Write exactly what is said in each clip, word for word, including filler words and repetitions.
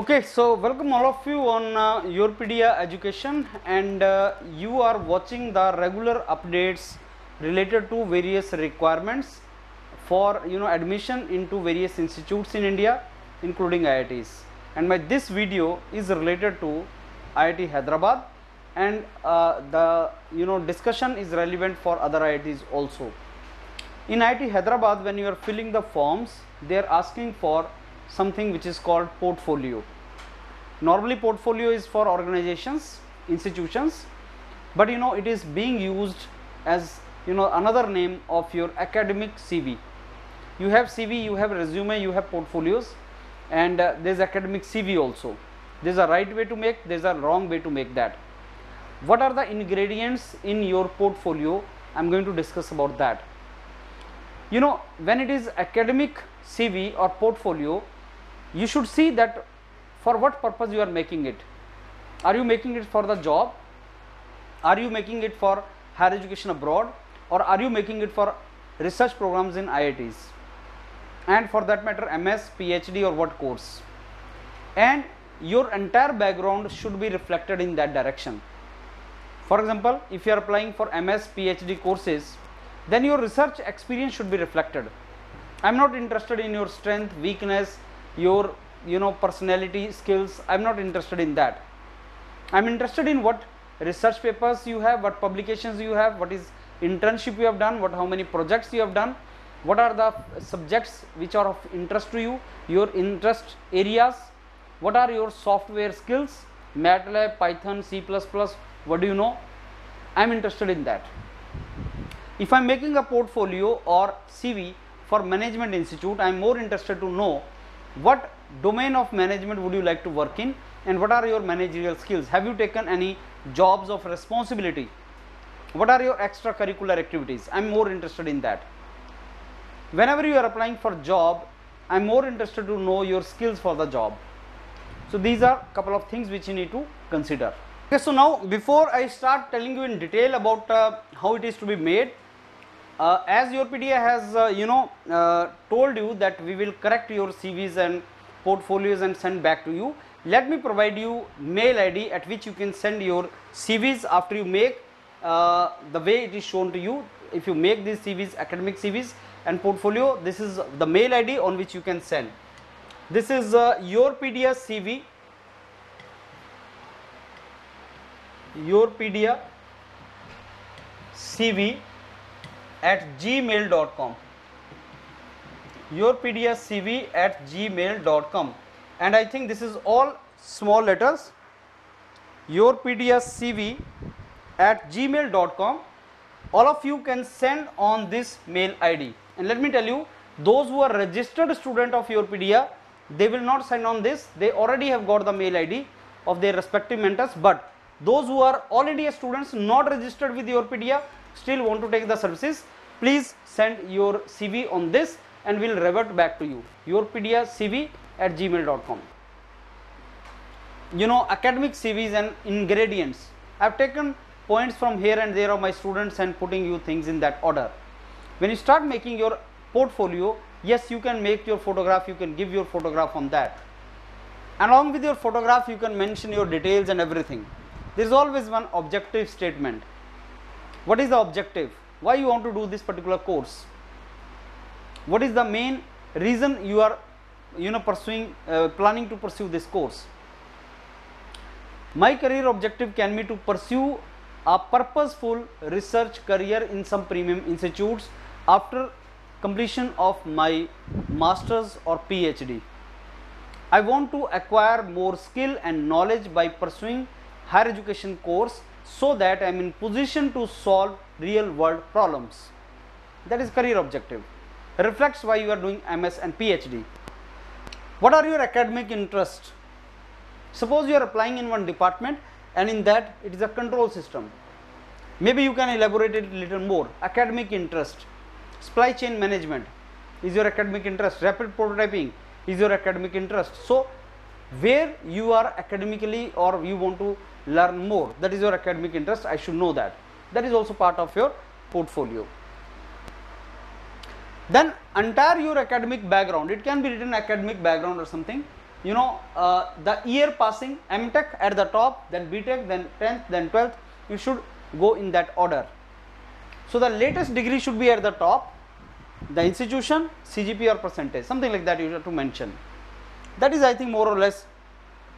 Okay, so welcome all of you on uh, Yourpedia Education, and uh, you are watching the regular updates related to various requirements for you know admission into various institutes in India, including I I Ts. And my this video is related to I I T Hyderabad, and uh, the you know discussion is relevant for other I I Ts also. In I I T Hyderabad, when you are filling the forms, they are asking for something which is called portfolio. Normally portfolio is for organizations, institutions, but you know it is being used as you know another name of your academic C V. You have C V, you have resume, you have portfolios, and uh, there is academic C V also. There is a right way to make, there is a wrong way to make that. What are the ingredients in your portfolio? I am going to discuss about that. You know, when it is academic C V or portfolio, you should see that for what purpose you are making it. Are you making it for the job? Are you making it for higher education abroad? Or are you making it for research programs in I I Ts, and for that matter M S, P H D, or what course? And your entire background should be reflected in that direction. For example, if you are applying for M S, P H D courses, then your research experience should be reflected. I am not interested in your strength, weakness, your you know personality, skills. I am not interested in that. I am interested in what research papers you have, what publications you have, what is internship you have done, what how many projects you have done, what are the subjects which are of interest to you, your interest areas, what are your software skills, MATLAB, Python, C plus plus, what do you know? I am interested in that. If I am making a portfolio or C V for management institute, I am more interested to know what domain of management would you like to work in, and what are your managerial skills. Have you taken any jobs of responsibility? What are your extracurricular activities? I am more interested in that. Whenever you are applying for job, I am more interested to know your skills for the job. So these are couple of things which you need to consider. Okay, so now before I start telling you in detail about uh, how it is to be made, Uh, as Yourpedia has uh, you know uh, told you that we will correct your C Vs and portfolios and send back to you, let me provide you mail I D at which you can send your C Vs after you make uh, the way it is shown to you. If you make these C Vs, academic C Vs and portfolio, this is the mail I D on which you can send. This is uh, Yourpedia C V, Yourpedia C V at gmail dot com, Yourpedia C V at gmail dot com, and I think this is all small letters. Yourpedia C V at gmail dot com. All of you can send on this mail I D, and let me tell you, those who are registered student of Yourpedia, they will not send on this. They already have got the mail I D of their respective mentors, but those who are already students not registered with Yourpedia, still want to take the services, please send your C V on this and we will revert back to you. Yourpedia C V at gmail dot com. You know, academic C Vs and ingredients. I have taken points from here and there of my students and putting you things in that order. When you start making your portfolio, yes, you can make your photograph, you can give your photograph on that. Along with your photograph, you can mention your details and everything. There is always one objective statement. What is the objective? Why you want to do this particular course? What is the main reason you are, you know, pursuing, uh, planning to pursue this course? My career objective can be to pursue a purposeful research career in some premium institutes after completion of my master's or P H D. I want to acquire more skill and knowledge by pursuing higher education course, so that I am in position to solve real world problems. That is career objective. Reflects why you are doing M S and P H D. What are your academic interests? Suppose you are applying in one department, and in that it is a control system. Maybe you can elaborate it a little more. Academic interest. Supply chain management is your academic interest. Rapid prototyping is your academic interest. So where you are academically or you want to learn more, that is your academic interest. I should know that. That is also part of your portfolio. Then entire your academic background. It can be written academic background or something. you know, uh, the year passing, MTech at the top, then BTech, then tenth, then twelfth, you should go in that order. So the latest degree should be at the top, the institution, C G P A or percentage, something like that you have to mention. That is, I think, more or less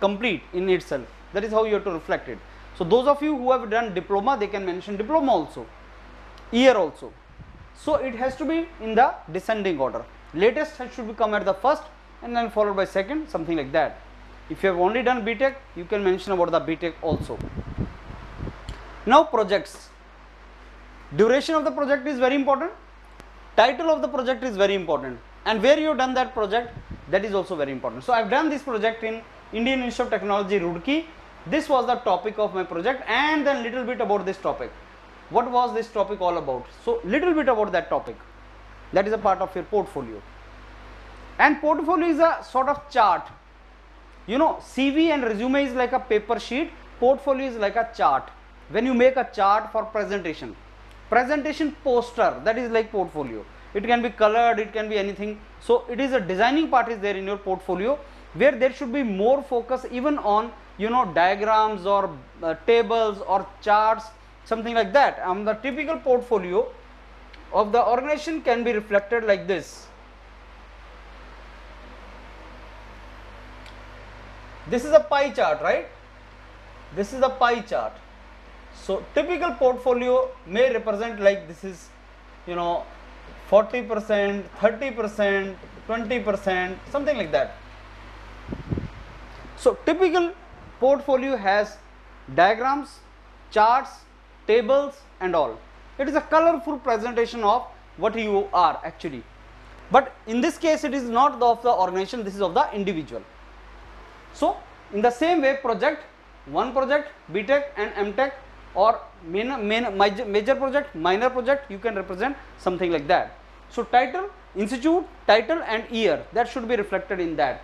complete in itself. That is how you have to reflect it. So those of you who have done diploma, they can mention diploma also, year also. So it has to be in the descending order. Latest should be come at the first and then followed by second, something like that. If you have only done BTech, you can mention about the BTech also. Now projects. Duration of the project is very important. Title of the project is very important. And where you have done that project, that is also very important. So I have done this project in Indian Institute of Technology, Roorkee. This was the topic of my project, and then little bit about this topic. What was this topic all about? So little bit about that topic. That is a part of your portfolio. And portfolio is a sort of chart. You know, C V and resume is like a paper sheet. Portfolio is like a chart. When you make a chart for presentation, presentation poster, that is like portfolio. It can be colored, it can be anything. So it is a designing part is there in your portfolio, where there should be more focus even on, you know, diagrams or uh, tables or charts, something like that. Um, the typical portfolio of the organization can be reflected like this. This is a pie chart, right? This is the pie chart. So typical portfolio may represent like this is, you know, forty percent, thirty percent, twenty percent, something like that. So typical portfolio has diagrams, charts, tables and all. It is a colorful presentation of what you are actually. But in this case, it is not of the organization, this is of the individual. So in the same way, project, one project, BTech and MTech, or minor, minor, major project, minor project, you can represent something like that. So title, institute, title and year, that should be reflected in that.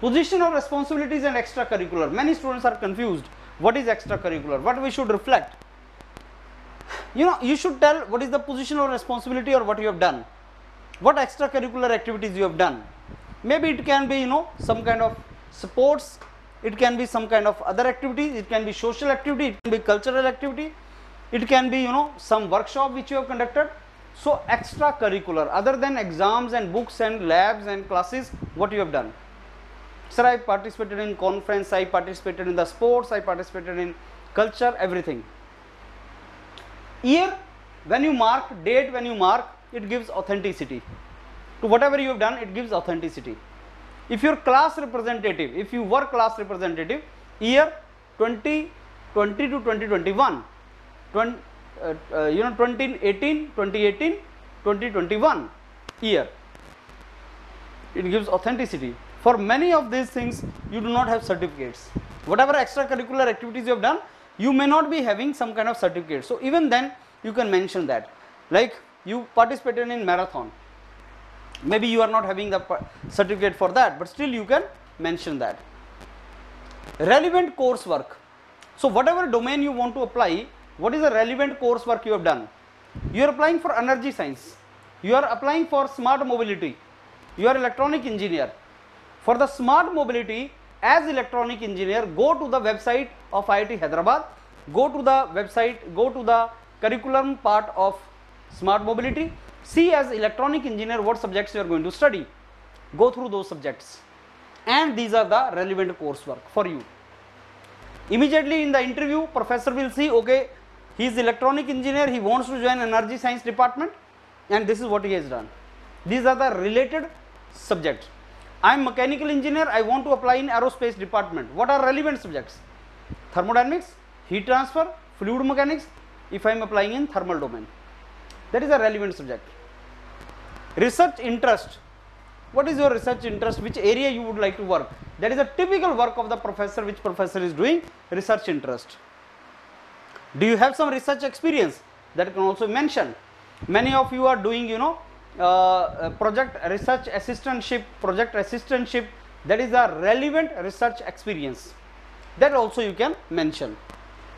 Position of responsibilities and extracurricular. Many students are confused. What is extracurricular? What we should reflect? You know, you should tell what is the position or responsibility or what you have done. What extracurricular activities you have done. Maybe it can be, you know, some kind of sports. It can be some kind of other activity, it can be social activity, it can be cultural activity, it can be, you know, some workshop which you have conducted. So extracurricular, other than exams and books and labs and classes, what you have done. Sir, I participated in conference, I participated in the sports, I participated in culture, everything. Year, when you mark, date when you mark, it gives authenticity. To whatever you have done, it gives authenticity. If your class representative, if you were class representative, year twenty twenty to twenty twenty-one, twenty, uh, uh, you know, twenty eighteen, twenty eighteen, twenty twenty-one year, it gives authenticity. For many of these things, you do not have certificates. Whatever extracurricular activities you have done, you may not be having some kind of certificate. So even then, you can mention that. Like you participated in marathon. Maybe you are not having the certificate for that, but still you can mention that. Relevant coursework. So whatever domain you want to apply, what is the relevant coursework you have done? You are applying for energy science. You are applying for smart mobility. You are electronic engineer. For the smart mobility, as electronic engineer, go to the website of I I T Hyderabad. Go to the website, go to the curriculum part of smart mobility. See as electronic engineer what subjects you are going to study. Go through those subjects, and these are the relevant coursework for you. Immediately in the interview, professor will see, okay, he is electronic engineer, he wants to join energy science department, and this is what he has done. These are the related subjects. I am mechanical engineer, I want to apply in aerospace department. What are relevant subjects? Thermodynamics, heat transfer, fluid mechanics, if I am applying in thermal domain. That is a relevant subject. Research interest. What is your research interest? Which area you would like to work? That is a typical work of the professor, which professor is doing, research interest. Do you have some research experience? That can also mention. Many of you are doing, you know, uh, project research assistantship, project assistantship. That is a relevant research experience. That also you can mention.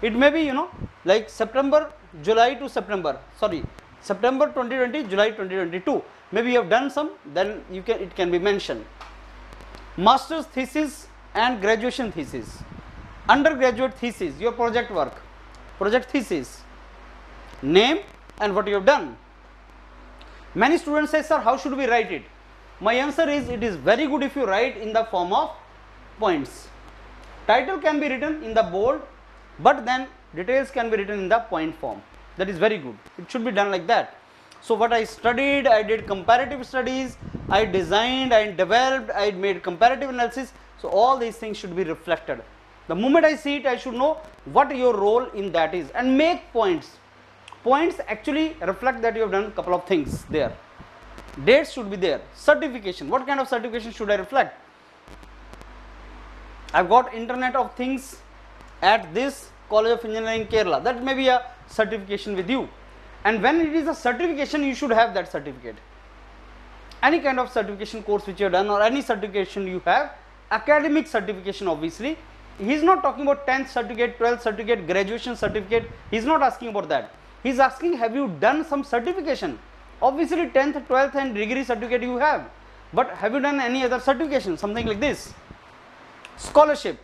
It may be, you know, like September, July to September, sorry. September twenty twenty, July twenty twenty-two. Maybe you have done some, then you can, it can be mentioned. Master's thesis and graduation thesis. Undergraduate thesis, your project work, project thesis, name and what you have done. Many students say, sir, how should we write it? My answer is, it is very good if you write in the form of points. Title can be written in the bold, but then details can be written in the point form. That is very good. It should be done like that. So what I studied, I did comparative studies, I designed, I developed, I made comparative analysis. So all these things should be reflected. The moment I see it, I should know what your role in that is and make points. Points actually reflect that you have done a couple of things there. Dates should be there. Certification. What kind of certification should I reflect? I've got Internet of Things at this College of Engineering Kerala. That may be a certification with you. And when it is a certification, you should have that certificate. Any kind of certification course which you have done or any certification you have, academic certification obviously. He is not talking about tenth certificate, twelfth certificate, graduation certificate. He is not asking about that. He is asking, have you done some certification? Obviously tenth, twelfth and degree certificate you have. But have you done any other certification? Something like this. Scholarship.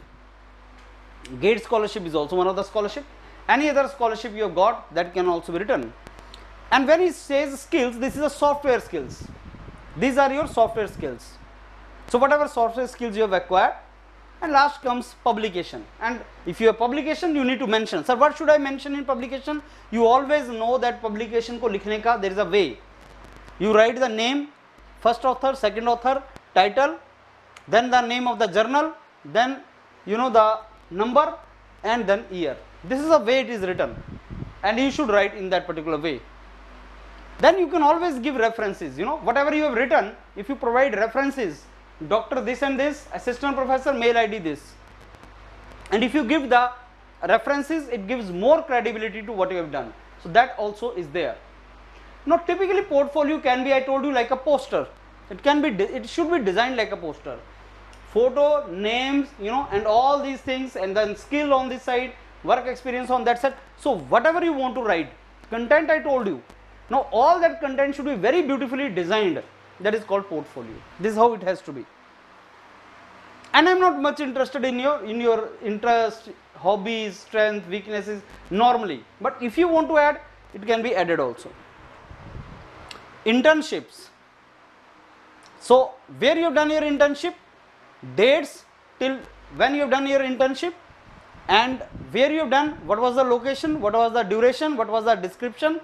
GATE scholarship is also one of the scholarship. Any other scholarship you have got, that can also be written. And when he says skills, this is a software skills. These are your software skills. So whatever software skills you have acquired. And last comes publication. And if you have publication, you need to mention. Sir, what should I mention in publication? You always know that publication ko likhne ka, there is a way. You write the name, first author, second author, title, then the name of the journal, then you know the number and then year. This is the way it is written and you should write in that particular way. Then you can always give references, you know, whatever you have written, if you provide references, doctor this and this, assistant professor, mail I D this. And if you give the references, it gives more credibility to what you have done. So that also is there. Now typically portfolio can be, I told you, like a poster. It can be, it should be designed like a poster. Photo, names, you know, and all these things, and then skill on this side, work experience on that side. So whatever you want to write, content I told you. Now all that content should be very beautifully designed. That is called portfolio. This is how it has to be. And I am not much interested in your in your interest, hobbies, strength, weaknesses normally. But if you want to add, it can be added also. Internships. So where you have done your internship, dates till when you have done your internship, and where you have done, what was the location, what was the duration, what was the description,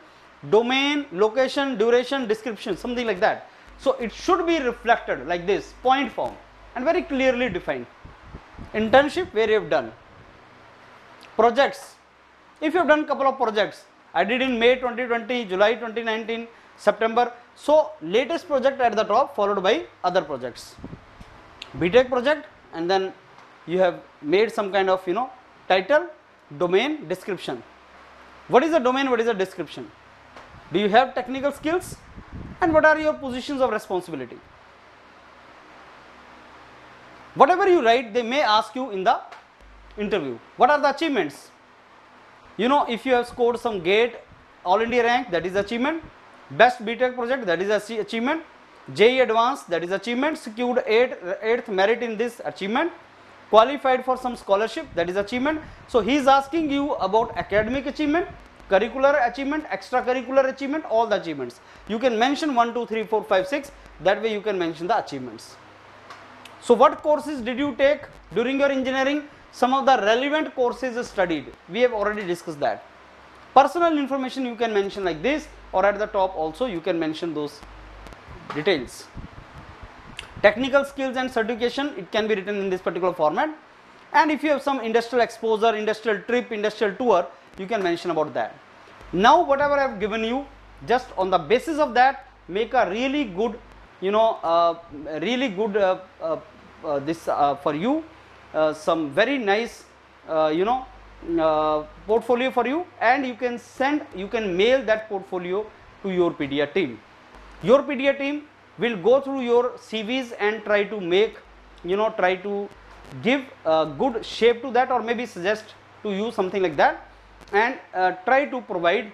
domain, location, duration, description, something like that. So it should be reflected like this, point form and very clearly defined. Internship where you have done. Projects. If you have done couple of projects, I did in May twenty twenty, July twenty nineteen, September. So latest project at the top followed by other projects. B Tech project, and then you have made some kind of, you know, title, domain, description. What is the domain? What is the description? Do you have technical skills? And what are your positions of responsibility? Whatever you write, they may ask you in the interview. What are the achievements? You know, if you have scored some GATE, All India rank, that is achievement. Best B Tech project, that is achievement. J E E Advanced, that is achievement. Secured eighth merit in this, achievement. Qualified for some scholarship, that is achievement. So he is asking you about academic achievement, curricular achievement, extracurricular achievement, all the achievements. You can mention one, two, three, four, five, six. That way you can mention the achievements. So what courses did you take during your engineering? Some of the relevant courses studied. We have already discussed that. Personal information you can mention like this, or at the top also you can mention those details. Technical skills and certification, it can be written in this particular format. And if you have some industrial exposure, industrial trip, industrial tour, you can mention about that. Now whatever I have given you, just on the basis of that, make a really good, you know, uh, really good uh, uh, uh, this uh, for you, uh, some very nice, uh, you know, uh, portfolio for you, and you can send, you can mail that portfolio to your Yourpedia team. Your Yourpedia team will go through your C Vs and try to make, you know, try to give a good shape to that, or maybe suggest to you something like that. And uh, try to provide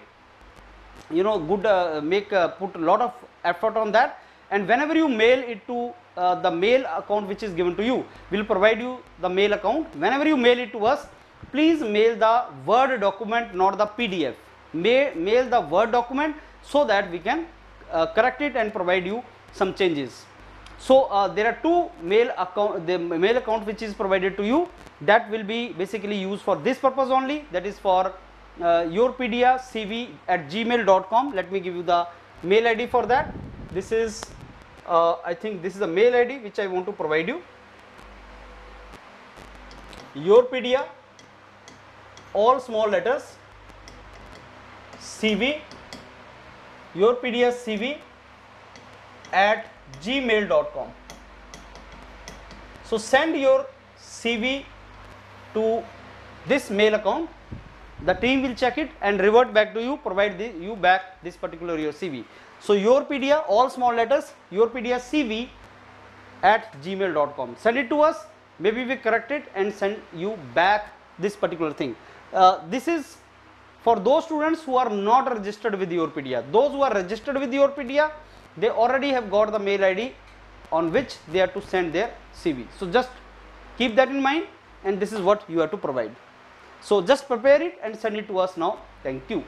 you know, good uh, make uh, put a lot of effort on that, and whenever you mail it to uh, the mail account which is given to you, we will provide you the mail account. Whenever you mail it to us, please mail the Word document, not the P D F. May mail the Word document so that we can uh, correct it and provide you some changes. So uh, there are two mail account, the mail account which is provided to you, that will be basically used for this purpose only, that is for uh, yourpedia c v at gmail dot com. Let me give you the mail I D for that. This is uh, I think this is the mail I D which I want to provide you, Yourpedia, all small letters, cv, yourpedia c v at gmail dot com. So send your C V to this mail account, the team will check it and revert back to you, provide the, you back this particular your C V. So Yourpedia, all small letters, yourpedia c v at gmail dot com. Send it to us, maybe we correct it and send you back this particular thing. Uh, this is for those students who are not registered with Yourpedia. Those who are registered with Yourpedia, they already have got the mail I D on which they are to send their C V. So just keep that in mind, and this is what you have to provide. So just prepare it and send it to us now. Thank you.